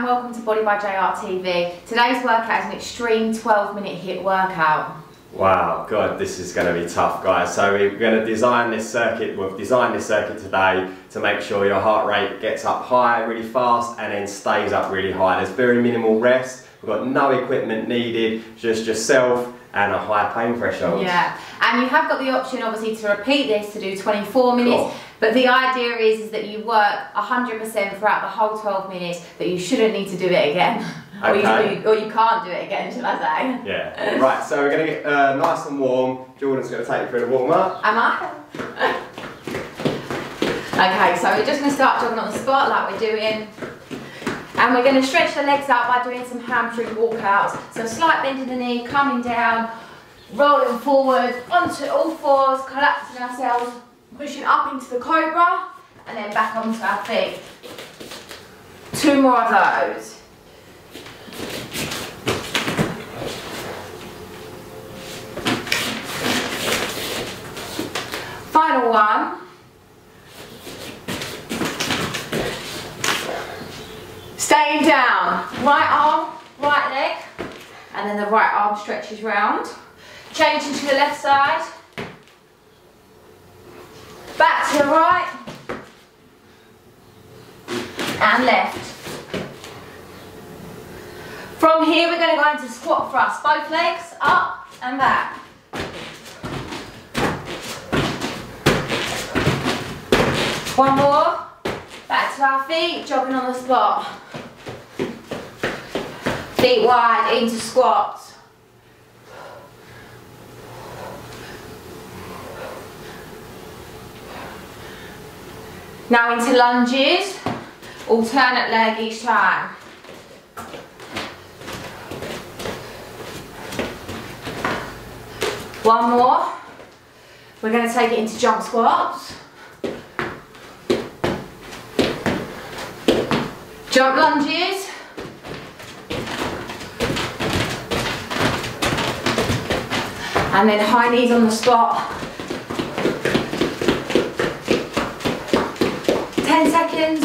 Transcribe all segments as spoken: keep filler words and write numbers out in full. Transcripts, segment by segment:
and welcome to BodyByJR T V. Today's workout is an extreme twelve minute HIIT workout. Wow, God, this is going to be tough, guys. So we're going to design this circuit, we've designed this circuit today to make sure your heart rate gets up high really fast and then stays up really high. There's very minimal rest, we've got no equipment needed, just yourself and a high pain threshold. Yeah, and you have got the option obviously to repeat this to do twenty-four minutes. Cool. But the idea is, is that you work one hundred percent throughout the whole twelve minutes, that you shouldn't need to do it again. Okay. Or, you, or you can't do it again, shall I say. Yeah. Right, so we're going to get uh, nice and warm. Jordan's going to take you through the warm-up. Am I? Okay, so we're just going to start jogging on the spot like we're doing. And we're going to stretch the legs out by doing some hamstring walkouts. So slight bend in the knee, coming down, rolling forward, onto all fours, collapsing ourselves. Pushing up into the cobra and then back onto our feet. Two more of those. Final one. Staying down. Right arm, right leg, and then the right arm stretches round. Changing to the left side. Back to the right and left. From here we're going to go into squat thrust, both legs up and back. One more, back to our feet, jogging on the spot. Feet wide into squats. Now into lunges, alternate leg each time. One more. We're going to take it into jump squats. Jump lunges. And then high knees on the spot. ten seconds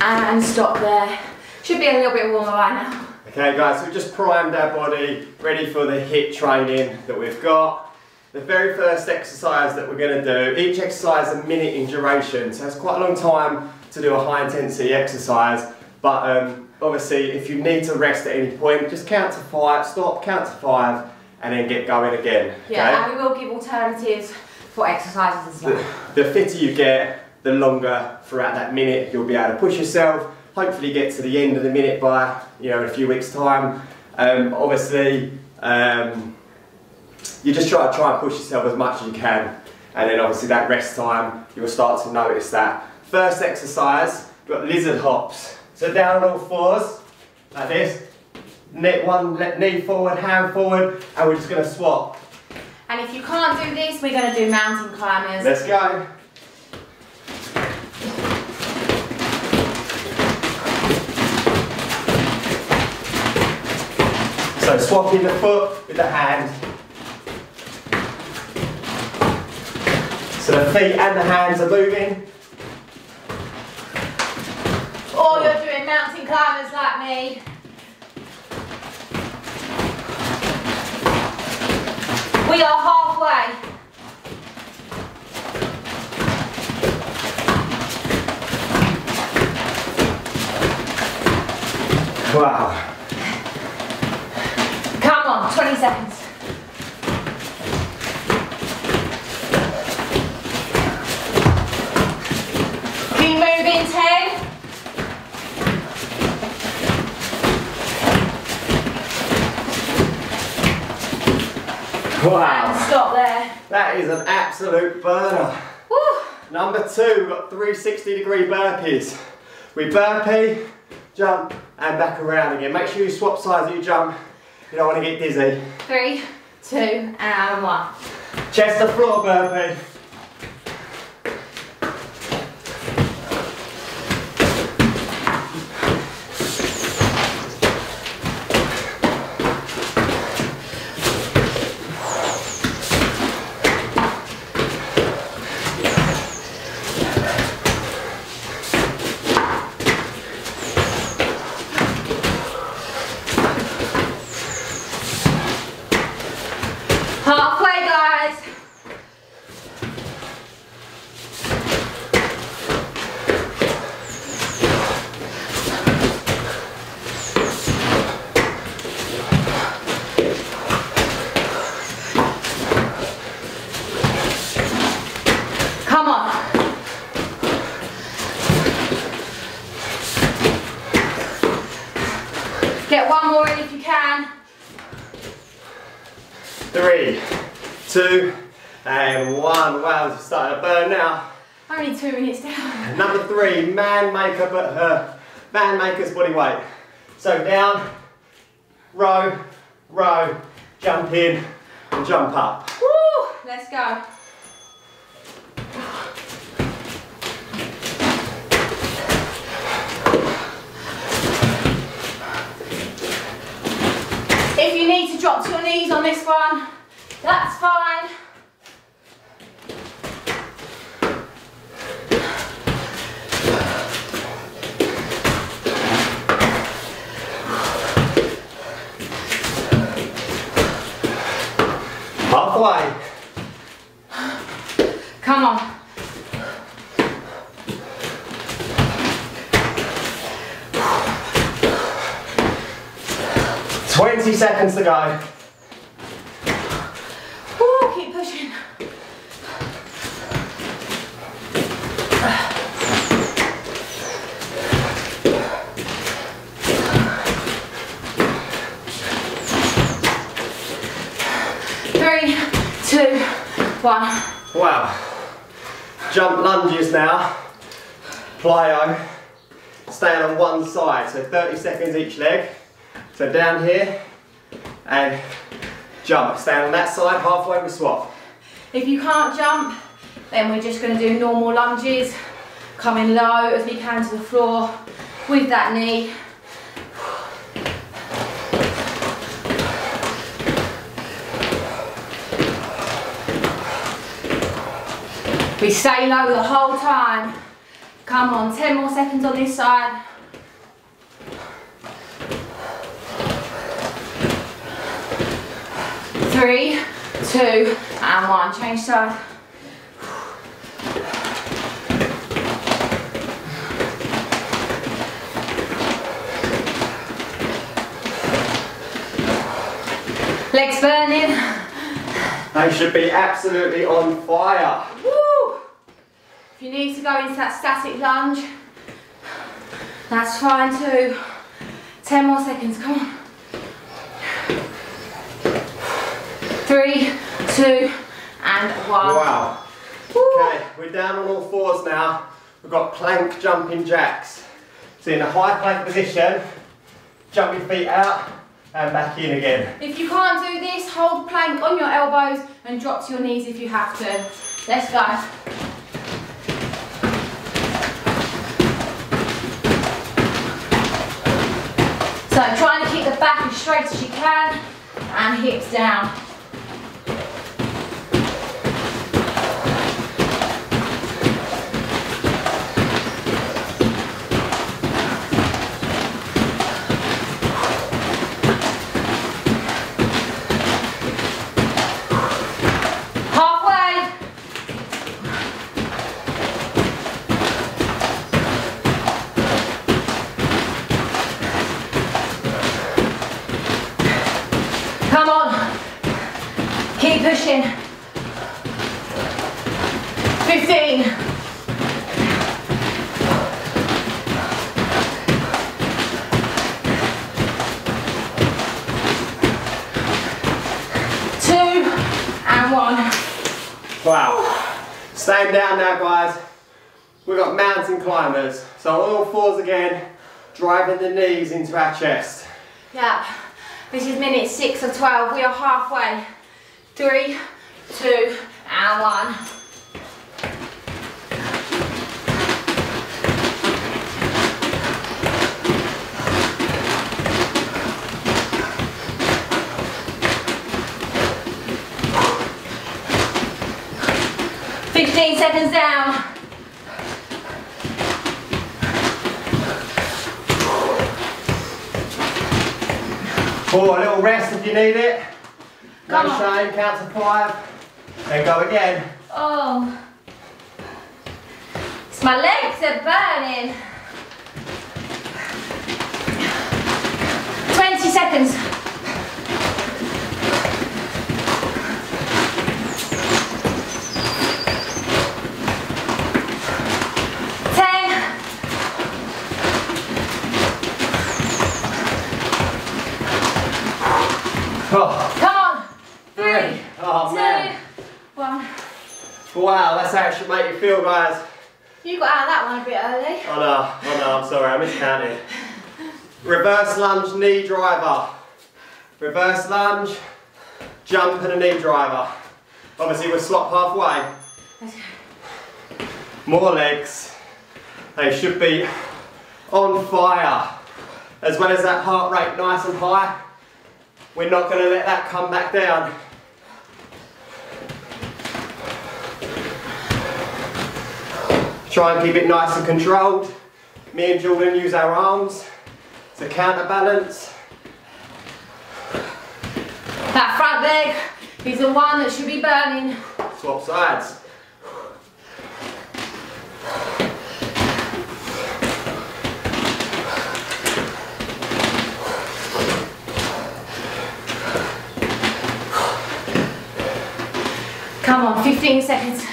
and stop there. Should be a little bit warmer right now. Okay guys, so we've just primed our body, ready for the HIIT training that we've got. The very first exercise that we're going to do, each exercise a minute in duration, so it's quite a long time to do a high intensity exercise, but um, obviously if you need to rest at any point, just count to five, stop, count to five and then get going again. Okay? Yeah, and we will give alternatives for exercises as well. The, the fitter you get, the longer throughout that minute you'll be able to push yourself, hopefully get to the end of the minute by, you know, in a few weeks time. Um, obviously um, you just try to try and push yourself as much as you can, and then obviously that rest time you'll start to notice that. First exercise, we've got lizard hops. So down on all fours like this, one knee forward, hand forward, and we're just going to swap. And if you can't do this, we're going to do mountain climbers. Let's go. So swapping the foot with the hand. So the feet and the hands are moving. Or you're doing mountain climbers like me. We are halfway. Wow. Come on, twenty seconds. Keep moving, ten. Wow. And stop there. That is an absolute burner. Woo. Number two, we've got three sixty degree burpees. We burpee, jump, and back around again. Make sure you swap sides as you jump. You don't want to get dizzy. Three, two, and one. Chest to floor burpee. Halfway, guys. Three, two, and one. Wow, it's starting to burn now. Only two minutes down. Number three, man maker, uh, man maker's body weight. So down, row, row, jump in, and jump up. Woo! Let's go. If you need to drop to your knees on this one, that's fine. Halfway. Come on. twenty seconds to go. Woo, keep pushing. Three, two, one. Wow. Jump lunges now. Plyo. Staying on one side. So thirty seconds each leg. So down here and jump. Stay on that side, halfway we swap. If you can't jump, then we're just going to do normal lunges, coming low as we can to the floor with that knee. We stay low the whole time. Come on, ten more seconds on this side. Three, two, and one. Change side. Legs burning. They should be absolutely on fire. Woo! If you need to go into that static lunge, that's fine too. Ten more seconds, come on. Three, two, and one. Wow. Woo. Okay, we're down on all fours now. We've got plank jumping jacks. So in a high plank position, jump your feet out and back in again. If you can't do this, hold plank on your elbows and drop to your knees if you have to. Let's go. So trying to keep the back as straight as you can and hips down. fifteen, two, and one. Wow. Staying down now, guys. We've got mountain climbers. So all fours again, driving the knees into our chest. Yeah. This is minute six of twelve. We are halfway. Three, two, and one. fifteen seconds down. Oh, a little rest if you need it. Come no on. Shame, count to five. Then go again. Oh. It's my legs are burning. twenty seconds. ten. Oh. Come on. Three, oh, two, man. one. Wow, that's how it should make you feel, guys. You got out of that one a bit early. Oh no, oh no, I'm sorry, I miscounted. Reverse lunge, knee driver. Reverse lunge, jump and a knee driver. Obviously we'll slop halfway. More legs. They should be on fire. As well as that heart rate nice and high, we're not going to let that come back down. Try and keep it nice and controlled. Me and Jordan use our arms to counterbalance. That front leg is the one that should be burning. Swap sides. Come on, fifteen seconds.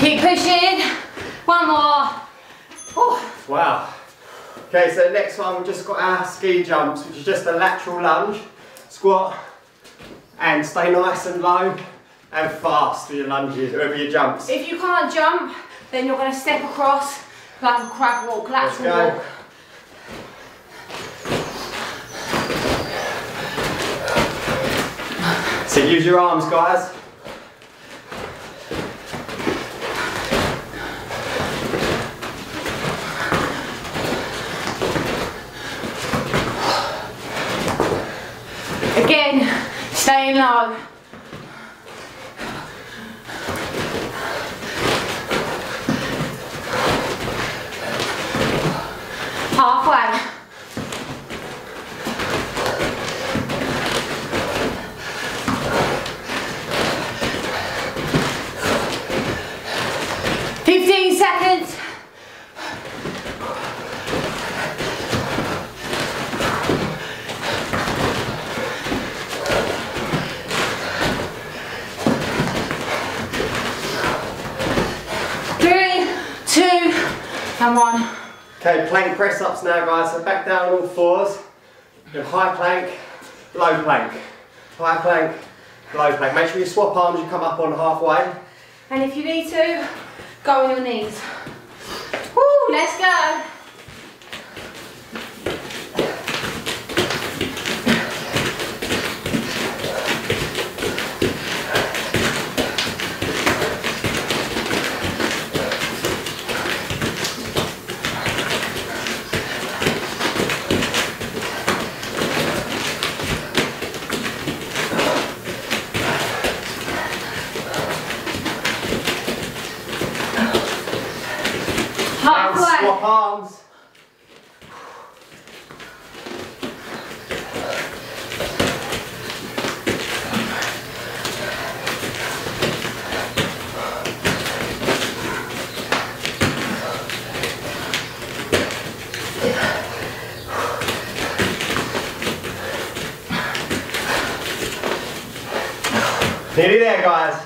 Keep pushing. One more. Ooh. Wow. Okay, so the next one, we've just got our ski jumps, which is just a lateral lunge, squat, and stay nice and low and fast for your lunges, wherever your jumps. If you can't jump, then you're going to step across like a crab walk, lateral walk. So use your arms, guys. Again, staying low. Halfway. fifteen seconds. Come on. Okay, plank press ups now, guys. So back down on all fours. Do high plank, low plank. High plank, low plank. Make sure you swap arms, you come up on halfway. And if you need to, go on your knees. Woo, let's go. Arms. Nearly there, guys.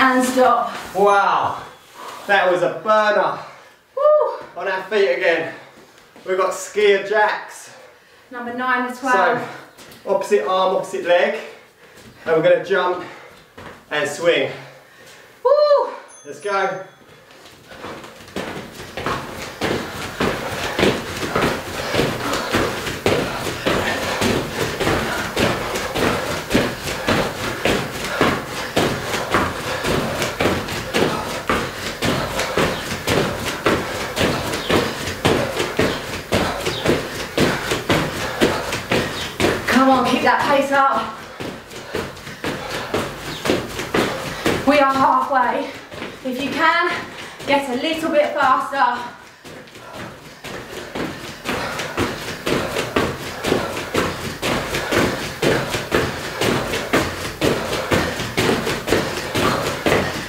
And stop. Wow, that was a burner. Woo. On our feet again. We've got skier jacks. Number nine to twelve. So, opposite arm, opposite leg. And we're going to jump and swing. Woo. Let's go. Keep that pace up. We are halfway. If you can, get a little bit faster.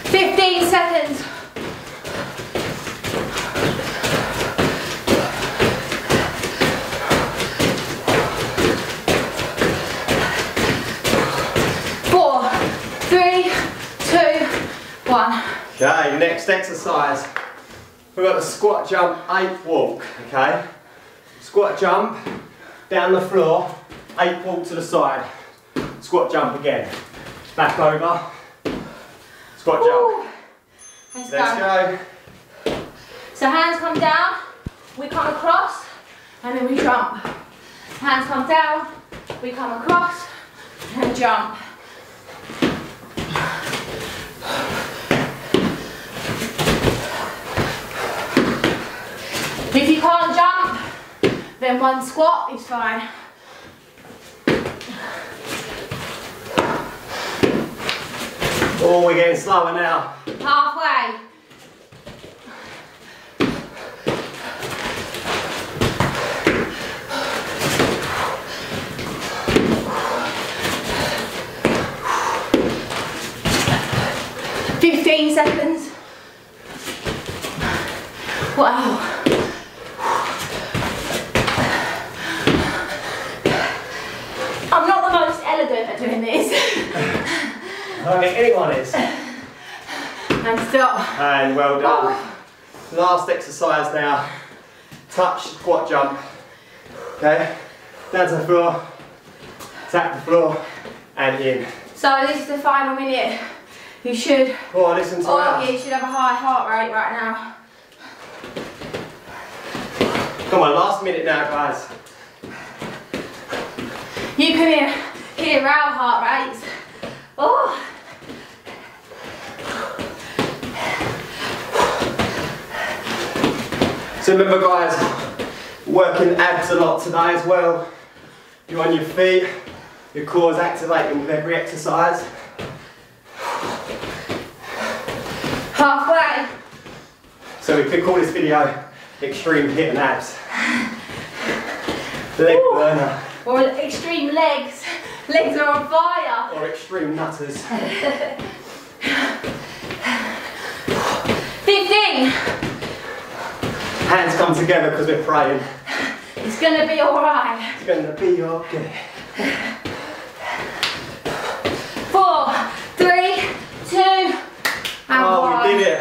fifteen seconds. four, three, two, one. Okay, next exercise. We've got the squat jump, eight walk, okay? Squat jump, down the floor, eight walk to the side. Squat jump again. Back over. Squat Ooh. jump. Let's, Let's go. go. So hands come down, we come across, and then we jump. Hands come down, we come across, and jump. If you can't jump, then one squat is fine. Oh, we're getting slower now. Halfway. fifteen seconds. Wow. I'm not the most elegant at doing this. I don't think anyone is. And stop. And well done. Oh. Last exercise now. Touch, squat jump. Okay? Down to the floor. Tap the floor. And in. So this is the final minute. You should. Oh, listen to all that. All of you should have a high heart rate right now. Come on, last minute now, guys. You can hear, hear our heart rates. Oh. So remember guys, working abs a lot today as well. You're on your feet, your core is activating with every exercise. Halfway. So we could call this video extreme hit and abs. Leg Ooh. burner. Or extreme legs. Legs are on fire. Or extreme nutters. fifteen. Hands come together because we're praying. It's going to be alright. It's going to be okay. four, three, two, and one. Oh, one. We did it.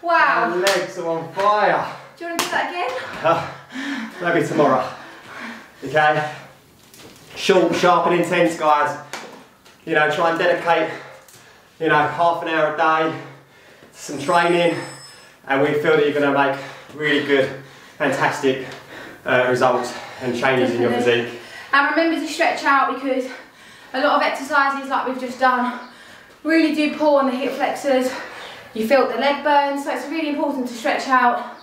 Wow. Our legs are on fire. Do you want to do that again? Uh, maybe tomorrow. Okay? Short, sharp and intense, guys. You know, try and dedicate, you know, half an hour a day to some training, and we feel that you're going to make really good, fantastic uh, results and changes Definitely. in your physique. And remember to stretch out, because a lot of exercises like we've just done really do pull on the hip flexors. You feel the leg burn, so it's really important to stretch out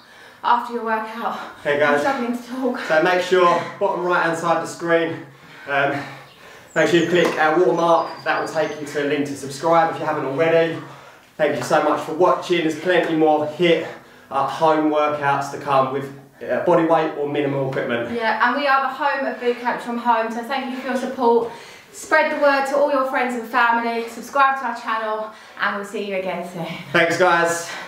after your workout. Okay, guys. I'm struggling to talk. So make sure, bottom right hand side of the screen, Um, make sure you click our watermark. That will take you to a link to subscribe if you haven't already. Thank you so much for watching. There's plenty more HIIT at home workouts to come with uh, body weight or minimal equipment. Yeah, and we are the home of Boot Camps From Home, so thank you for your support. Spread the word to all your friends and family, subscribe to our channel, and we'll see you again soon. Thanks guys.